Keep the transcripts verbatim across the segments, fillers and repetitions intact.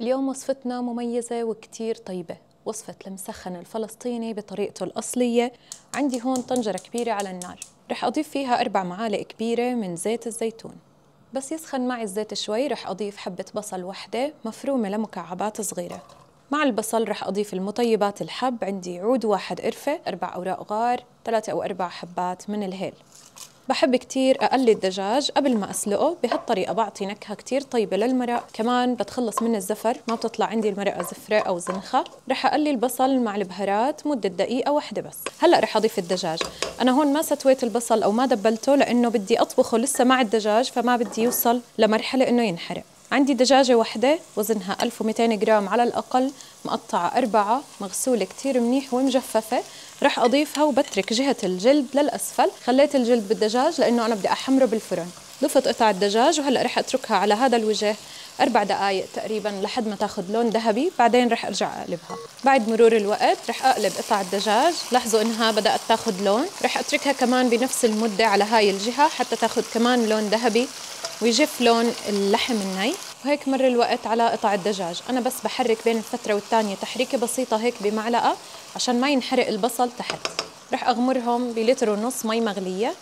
اليوم وصفتنا مميزة وكتير طيبة، وصفة المسخن الفلسطيني بطريقته الأصلية. عندي هون طنجرة كبيرة على النار، رح أضيف فيها أربع معالق كبيرة من زيت الزيتون. بس يسخن معي الزيت شوي رح أضيف حبة بصل وحدة مفرومة لمكعبات صغيرة. مع البصل رح أضيف المطيبات الحب، عندي عود واحد قرفة، أربع أوراق غار، ثلاثة أو أربع حبات من الهيل. بحب كتير أقلي الدجاج قبل ما أسلقه، بهالطريقة بعطي نكهة كتير طيبة للمرق، كمان بتخلص من الزفر، ما بتطلع عندي المرقة زفرة أو زنخة. رح أقلي البصل مع البهارات مدة دقيقة واحدة بس. هلأ رح أضيف الدجاج، أنا هون ما ستويت البصل أو ما دبلته لأنه بدي أطبخه لسه مع الدجاج، فما بدي يوصل لمرحلة إنه ينحرق. عندي دجاجة واحدة وزنها ألف ومئتين جرام على الأقل، مقطعة أربعة، مغسولة كتير منيح ومجففة، رح أضيفها وبترك جهة الجلد للأسفل. خليت الجلد بالدجاج لأنه أنا بدي أحمره بالفرن. ضفت قطع الدجاج وهلأ رح أتركها على هذا الوجه أربع دقايق تقريباً لحد ما تاخد لون ذهبي، بعدين رح أرجع أقلبها. بعد مرور الوقت رح أقلب قطع الدجاج، لاحظوا إنها بدأت تاخد لون، رح أتركها كمان بنفس المدة على هاي الجهة حتى تاخد كمان لون ذهبي ويجف لون اللحم الني. وهيك مر الوقت على قطع الدجاج، أنا بس بحرك بين الفترة والتانية تحريكة بسيطة هيك بمعلقة عشان ما ينحرق البصل تحت. رح أغمرهم بلتر ونص مي مغلية،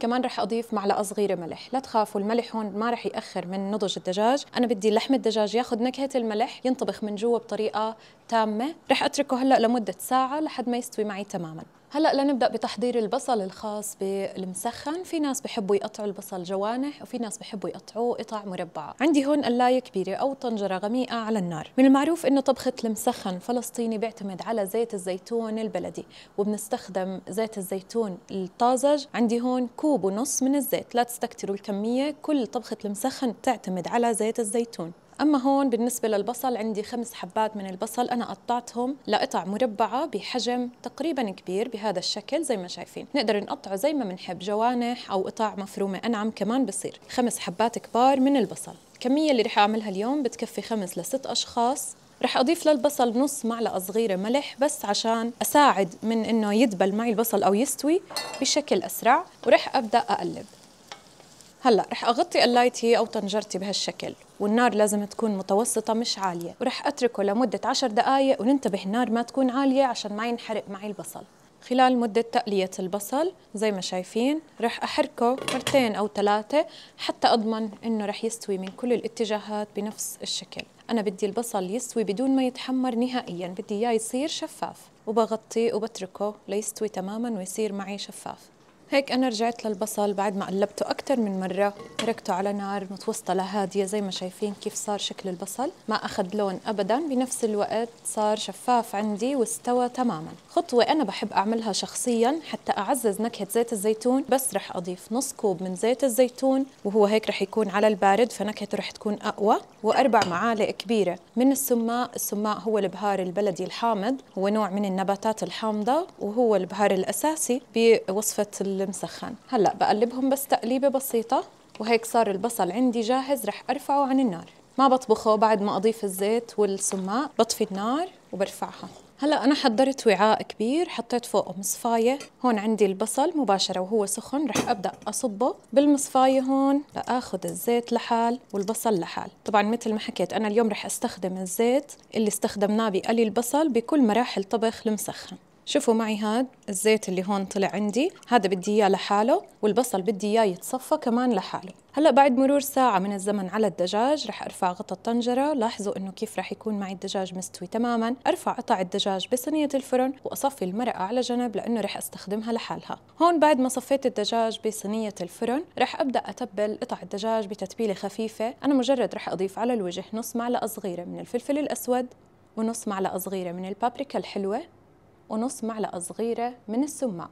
كمان رح أضيف معلقة صغيرة ملح. لا تخافوا، الملح هون ما رح يأخر من نضج الدجاج، أنا بدي لحم الدجاج ياخد نكهة الملح، ينطبخ من جوا بطريقة تامة. رح أتركه هلأ لمدة ساعة لحد ما يستوي معي تماماً. هلأ لنبدأ بتحضير البصل الخاص بالمسخن. في ناس بحبوا يقطعوا البصل جوانح وفي ناس بحبوا يقطعوه قطع مربعة. عندي هون قلاية كبيرة أو طنجرة غميقة على النار. من المعروف إنه طبخة المسخن الفلسطيني بيعتمد على زيت الزيتون البلدي، وبنستخدم زيت الزيتون الطازج. عندي هون كوب ونص من الزيت، لا تستكتروا الكمية، كل طبخة المسخن بتعتمد على زيت الزيتون. أما هون بالنسبة للبصل عندي خمس حبات من البصل، أنا قطعتهم لقطع مربعة بحجم تقريباً كبير بهذا الشكل زي ما شايفين، نقدر نقطعه زي ما بنحب، جوانح أو قطع مفرومة أنعم كمان بصير. خمس حبات كبار من البصل، الكمية اللي رح أعملها اليوم بتكفي خمس لست أشخاص. رح أضيف للبصل نص معلقة صغيرة ملح بس عشان أساعد من إنه يدبل معي البصل أو يستوي بشكل أسرع، ورح أبدأ أقلب. هلا رح اغطي قلايتي او طنجرتي بهالشكل، والنار لازم تكون متوسطه مش عاليه، ورح اتركه لمده عشر دقائق، وننتبه النار ما تكون عاليه عشان ما ينحرق معي البصل. خلال مده تقليه البصل زي ما شايفين رح احركه مرتين او ثلاثه حتى اضمن انه رح يستوي من كل الاتجاهات بنفس الشكل. انا بدي البصل يستوي بدون ما يتحمر نهائيا، بدي اياه يصير شفاف، وبغطيه وبتركه ليستوي تماما ويصير معي شفاف. هيك أنا رجعت للبصل بعد ما قلبته أكثر من مرة، تركته على نار متوسطة لهادية زي ما شايفين كيف صار شكل البصل، ما أخذ لون أبداً، بنفس الوقت صار شفاف عندي واستوى تماماً. خطوة أنا بحب أعملها شخصياً حتى أعزز نكهة زيت الزيتون، بس رح أضيف نص كوب من زيت الزيتون، وهو هيك رح يكون على البارد فنكهته رح تكون أقوى، وأربع معالق كبيرة من السماق. السماق هو البهار البلدي الحامض، هو نوع من النباتات الحامضة وهو البهار الأساسي بوصفة المسخن. هلأ بقلبهم بس تقليبة بسيطة، وهيك صار البصل عندي جاهز. رح أرفعه عن النار، ما بطبخه بعد ما أضيف الزيت والسماق، بطفي النار وبرفعها. هلأ أنا حضرت وعاء كبير، حطيت فوقه مصفاية، هون عندي البصل مباشرة وهو سخن رح أبدأ أصبه بالمصفاية هون لآخذ الزيت لحال والبصل لحال. طبعاً مثل ما حكيت أنا اليوم رح أستخدم الزيت اللي استخدمناه بقلي البصل بكل مراحل طبخ المسخن. شوفوا معي هاد الزيت اللي هون طلع عندي، هذا بدي اياه لحاله والبصل بدي اياه يتصفى كمان لحاله. هلا بعد مرور ساعة من الزمن على الدجاج رح ارفع غطا الطنجرة، لاحظوا انه كيف رح يكون معي الدجاج مستوي تماما، ارفع قطع الدجاج بصينية الفرن واصفي المرقة على جنب لانه رح استخدمها لحالها. هون بعد ما صفيت الدجاج بصينية الفرن رح ابدا اتبل قطع الدجاج بتتبيلة خفيفة، انا مجرد رح اضيف على الوجه نص معلقة صغيرة من الفلفل الاسود، ونص معلقة صغيرة من البابريكا الحلوة، ونص معلقة صغيرة من السماق.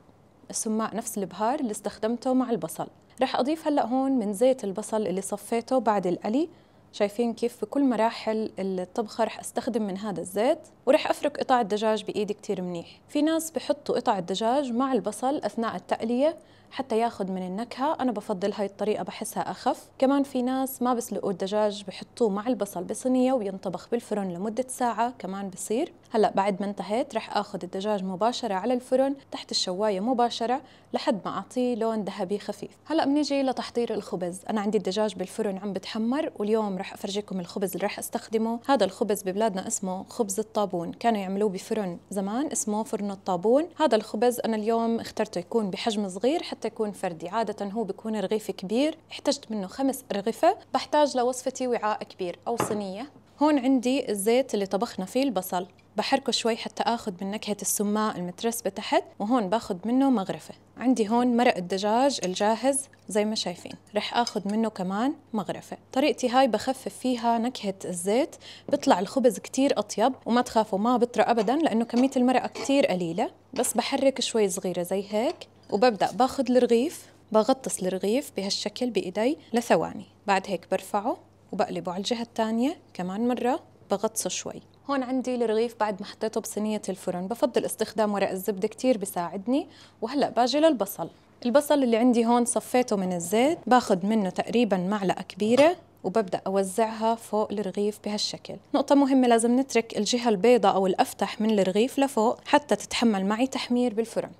السماق نفس البهار اللي استخدمته مع البصل. رح أضيف هلأ هون من زيت البصل اللي صفيته بعد القلي، شايفين كيف في كل مراحل الطبخة رح أستخدم من هذا الزيت، ورح أفرك قطع الدجاج بإيدي كتير منيح. في ناس بحطوا قطع الدجاج مع البصل أثناء التقلية حتى ياخذ من النكهة. أنا بفضل هاي الطريقة، بحسها أخف. كمان في ناس ما بسلقوا الدجاج، بحطوه مع البصل بصينية وينطبخ بالفرن لمدة ساعة، كمان بصير. هلأ بعد ما انتهيت رح آخذ الدجاج مباشرة على الفرن تحت الشواية مباشرة لحد ما أعطيه لون ذهبي خفيف. هلأ بنيجي لتحضير الخبز. أنا عندي الدجاج بالفرن عم بتحمر، واليوم رح أفرجيكم الخبز اللي رح استخدمه. هذا الخبز ببلادنا اسمه خبز الطابون، كانوا يعملوه بفرن زمان اسمه فرن الطابون. هذا الخبز أنا اليوم اخترته يكون بحجم صغير حتى يكون فردي، عادة هو بيكون رغيف كبير. احتجت منه خمس أرغفة. بحتاج لوصفتي وعاء كبير أو صينية. هون عندي الزيت اللي طبخنا فيه البصل، بحركه شوي حتى آخذ من نكهة السماء المترسبة تحت، وهون باخذ منه مغرفة. عندي هون مرق الدجاج الجاهز زي ما شايفين، رح آخذ منه كمان مغرفة. طريقتي هاي بخفف فيها نكهة الزيت، بطلع الخبز كتير أطيب، وما تخافوا ما بطرى أبداً لأنه كمية المرقة كتير قليلة. بس بحرك شوي صغيرة زي هيك، وببدأ باخذ الرغيف، بغطس الرغيف بهالشكل بإيدي لثواني، بعد هيك برفعه وبقلبه على الجهة الثانية كمان مرة، بغطسه شوي. هون عندي الرغيف بعد ما حطيته بصينية الفرن، بفضل استخدام ورق الزبدة كتير بيساعدني. وهلأ باجي للبصل. البصل اللي عندي هون صفيته من الزيت، باخد منه تقريبا معلقة كبيرة وببدأ أوزعها فوق الرغيف بهالشكل. نقطة مهمة، لازم نترك الجهة البيضاء أو الأفتح من الرغيف لفوق حتى تتحمل معي تحمير بالفرن.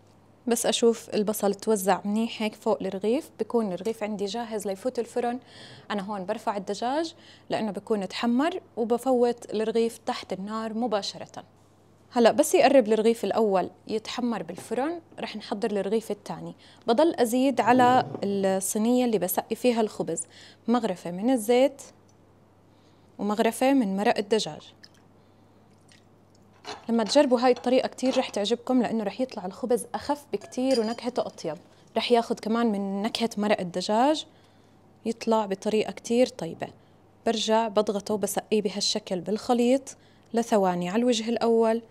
بس أشوف البصل توزع منيح هيك فوق الرغيف، بكون الرغيف عندي جاهز ليفوت الفرن. أنا هون برفع الدجاج لأنه بكون تحمر، وبفوت الرغيف تحت النار مباشرة. هلأ بس يقرب الرغيف الأول يتحمر بالفرن رح نحضر الرغيف الثاني. بضل أزيد على الصينية اللي بسقي فيها الخبز مغرفة من الزيت ومغرفة من مرق الدجاج. لما تجربوا هاي الطريقة كتير رح تعجبكم لأنه رح يطلع الخبز أخف بكتير ونكهته أطيب، رح ياخد كمان من نكهة مرق الدجاج، يطلع بطريقة كتير طيبة. برجع بضغطه وبسقيه بهالشكل بالخليط لثواني على الوجه الأول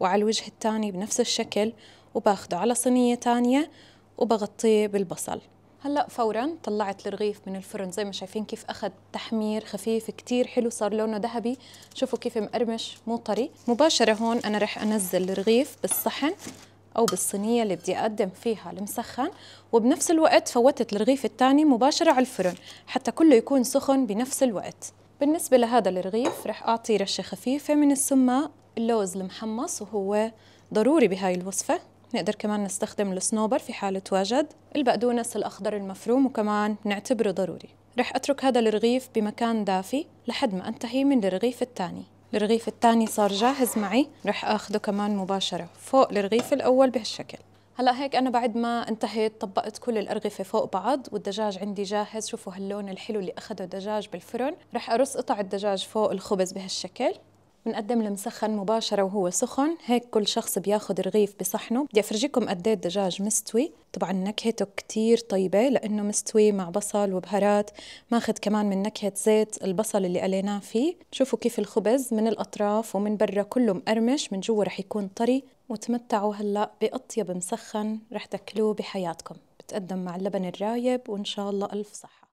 وعلى الوجه الثاني بنفس الشكل، وباخده على صينية تانية وبغطيه بالبصل. هلأ فوراً طلعت الرغيف من الفرن، زي ما شايفين كيف أخذ تحمير خفيف كتير حلو، صار لونه ذهبي. شوفوا كيف مقرمش مو طري. مباشرة هون أنا رح أنزل الرغيف بالصحن أو بالصينية اللي بدي أقدم فيها المسخن، وبنفس الوقت فوتت الرغيف الثاني مباشرة على الفرن حتى كله يكون سخن بنفس الوقت. بالنسبة لهذا الرغيف رح أعطيه رشة خفيفة من السماء، اللوز المحمص وهو ضروري بهاي الوصفة. نقدر كمان نستخدم الصنوبر في حالة وجد، البقدونس الأخضر المفروم وكمان نعتبره ضروري. رح أترك هذا الرغيف بمكان دافي لحد ما أنتهي من الرغيف الثاني. الرغيف الثاني صار جاهز معي، رح أخده كمان مباشرة فوق الرغيف الأول بهالشكل. هلأ هيك أنا بعد ما انتهيت طبقت كل الأرغفة فوق بعض، والدجاج عندي جاهز. شوفوا هاللون الحلو اللي أخده الدجاج بالفرن. رح أرص قطع الدجاج فوق الخبز بهالشكل. بنقدم المسخن مباشرة وهو سخن، هيك كل شخص بياخد رغيف بصحنه. بدي أفرجيكم قد ايه الدجاج مستوي، طبعا نكهته كتير طيبة لأنه مستوي مع بصل وبهارات، ماخد كمان من نكهة زيت البصل اللي قليناه فيه. شوفوا كيف الخبز من الأطراف ومن برا كله مقرمش، من جوا رح يكون طري. وتمتعوا هلأ بأطيب مسخن رح تاكلوه بحياتكم. بتقدم مع اللبن الرايب وإن شاء الله ألف صحة.